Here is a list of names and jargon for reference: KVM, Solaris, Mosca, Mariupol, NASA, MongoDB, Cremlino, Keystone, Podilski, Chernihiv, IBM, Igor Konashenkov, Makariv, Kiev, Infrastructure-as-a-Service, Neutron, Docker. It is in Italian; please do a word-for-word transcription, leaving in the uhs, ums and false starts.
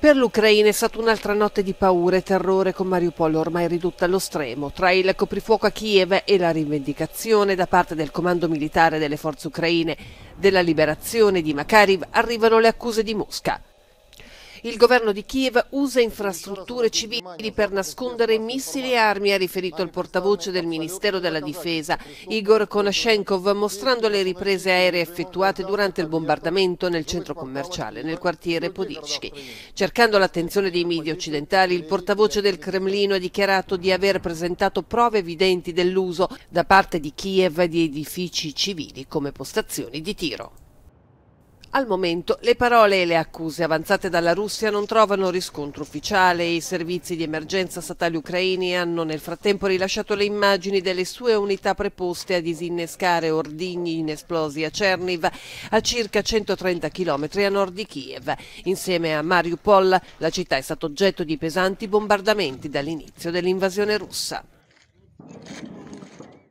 Per l'Ucraina è stata un'altra notte di paura e terrore, con Mariupol ormai ridotta allo stremo, tra il coprifuoco a Kiev e la rivendicazione da parte del comando militare delle forze ucraine della liberazione di Makariv arrivano le accuse di Mosca. Il governo di Kiev usa infrastrutture civili per nascondere missili e armi, ha riferito il portavoce del Ministero della Difesa, Igor Konashenkov, mostrando le riprese aeree effettuate durante il bombardamento nel centro commerciale, nel quartiere Podilski. Cercando l'attenzione dei media occidentali, il portavoce del Cremlino ha dichiarato di aver presentato prove evidenti dell'uso da parte di Kiev di edifici civili come postazioni di tiro. Al momento le parole e le accuse avanzate dalla Russia non trovano riscontro ufficiale e i servizi di emergenza statali ucraini hanno nel frattempo rilasciato le immagini delle sue unità preposte a disinnescare ordigni inesplosi a Chernihiv, a circa centotrenta chilometri a nord di Kiev. Insieme a Mariupol, la città è stata oggetto di pesanti bombardamenti dall'inizio dell'invasione russa.